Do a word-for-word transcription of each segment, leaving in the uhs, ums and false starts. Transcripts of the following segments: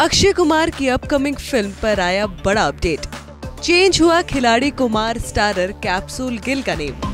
अक्षय कुमार की upcoming film पर आया बड़ा अपडेट। चेंज हुआ खिलाड़ी कुमार स्टारर कैप्सूल गिल का name.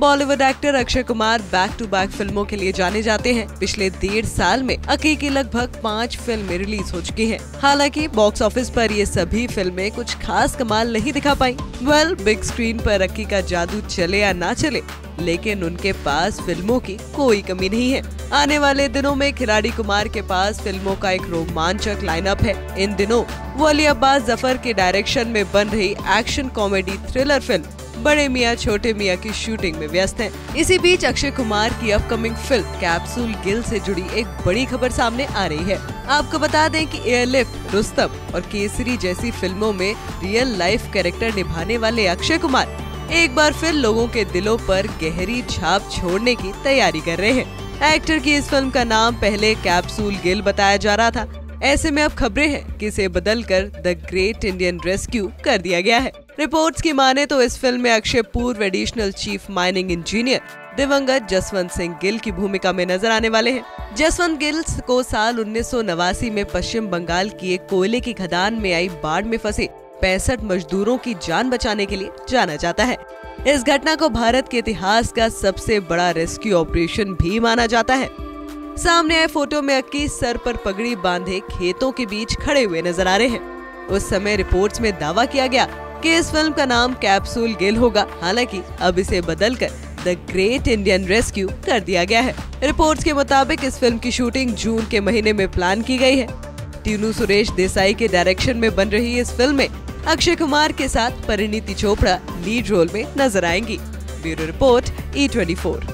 Bollywood actor Akshay Kumar back to back फिल्मों के लिए जाने जाते हैं। पिछले डेढ़ साल में अकेले लगभग पाँच फिल्में रिलीज हो चुकी हैं। हालांकि बॉक्स ऑफिस पर ये सभी फिल्में कुछ खास कमाल नहीं दिखा पाई। वेल, बिग स्क्रीन पर अक्की का जादू चले या ना चले, लेकिन उनके पास फिल्मों की कोई कमी नहीं है। आने वाले दिनों में खिलाड़ी कुमार के पास फिल्मों का एक रोमांचक लाइनअप है। इन दिनों वो अली अब्बास जफर के डायरेक्शन में बन रही एक्शन कॉमेडी थ्रिलर फिल्म बड़े मियाँ छोटे मियाँ की शूटिंग में व्यस्त हैं। इसी बीच अक्षय कुमार की अपकमिंग फिल्म कैप्सूल गिल से जुड़ी एक बड़ी खबर सामने आ रही है। आपको बता दें कि एयरलिफ्ट, रुस्तम और केसरी जैसी फिल्मों में रियल लाइफ कैरेक्टर निभाने वाले अक्षय कुमार एक बार फिर लोगों के दिलों पर गहरी छाप छोड़ने की तैयारी कर रहे हैं। एक्टर की इस फिल्म का नाम पहले कैप्सूल गिल बताया जा रहा था। ऐसे में अब खबरें हैं कि इसे बदलकर द ग्रेट इंडियन रेस्क्यू कर दिया गया है। रिपोर्ट्स की माने तो इस फिल्म में अक्षय पूर्व एडिशनल चीफ माइनिंग इंजीनियर दिवंगत जसवंत सिंह गिल की भूमिका में नजर आने वाले हैं। जसवंत गिल को साल उन्नीस सौ नवासी में पश्चिम बंगाल की एक कोयले की खदान में आई बाढ़ में फंसे पैंसठ मजदूरों की जान बचाने के लिए जाना जाता है। इस घटना को भारत के इतिहास का सबसे बड़ा रेस्क्यू ऑपरेशन भी माना जाता है। सामने आए फोटो में अक्की सर पर पगड़ी बांधे खेतों के बीच खड़े हुए नजर आ रहे हैं। उस समय रिपोर्ट्स में दावा किया गया कि इस फिल्म का नाम कैप्सूल गिल होगा। हालांकि अब इसे बदलकर द ग्रेट इंडियन रेस्क्यू कर दिया गया है। रिपोर्ट्स के मुताबिक इस फिल्म की शूटिंग जून के महीने में प्लान की गयी है। तीनू सुरेश देसाई के डायरेक्शन में बन रही इस फिल्म में अक्षय कुमार के साथ परिणीति चोपड़ा लीड रोल में नजर आएंगी। Bureau report E twenty four.